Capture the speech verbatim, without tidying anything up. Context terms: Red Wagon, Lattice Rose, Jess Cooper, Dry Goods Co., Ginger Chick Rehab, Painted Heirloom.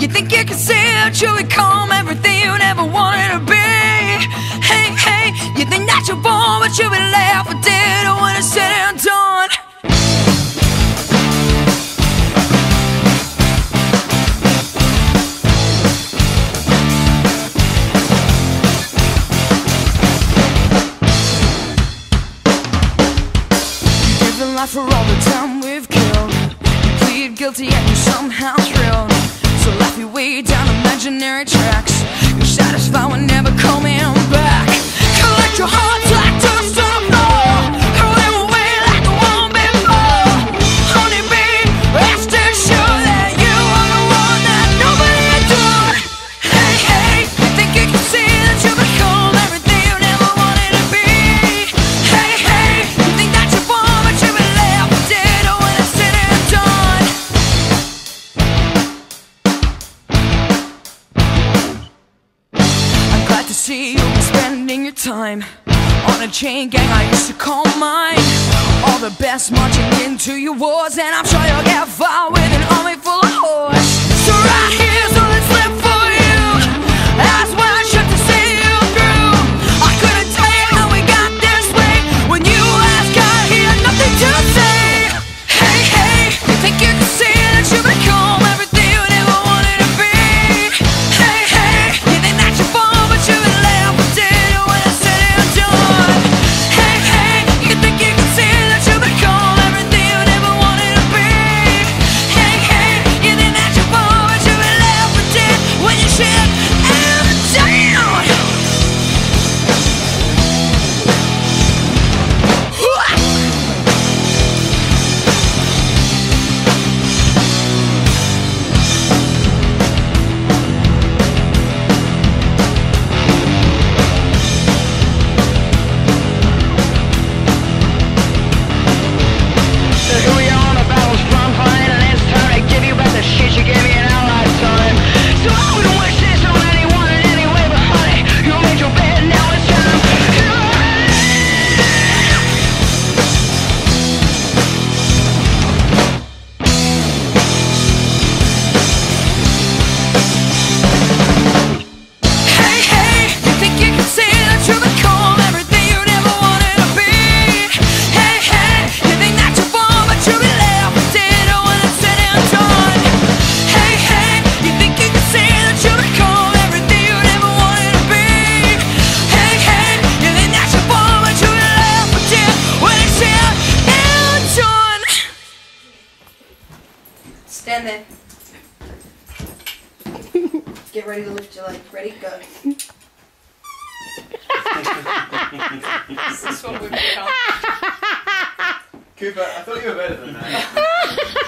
You think you can see it, truly calm, everything you never wanted to be. Hey, hey, you think that you're born, but you've been left for dead when it's said and done. For all the time we've killed, you plead guilty and you're somehow thrilled. So laugh your way down imaginary tracks. You're satisfied with never coming back. Collect your heart like dust on the floor, throw them away like the one before. Honey babe, it's to show that you are the one that nobody adored. Hey, hey, you think you can see that you've become everything you never wanted to be. Hey, hey, you think that you're born, but you've been to see you spending your time on a chain gang I used to call mine. All the best marching into your wars, and I'm sure you'll get far with an army full of whores. So right here, so let's live for you. That's why I should to see you through. I couldn't tell you how we got this way when you last got here, nothing to say. Hey, hey, you think you can see that you become everything. Stand there. Get ready to lift your leg. Ready? Go. This is what we've become. Cooper, I thought you were better than that.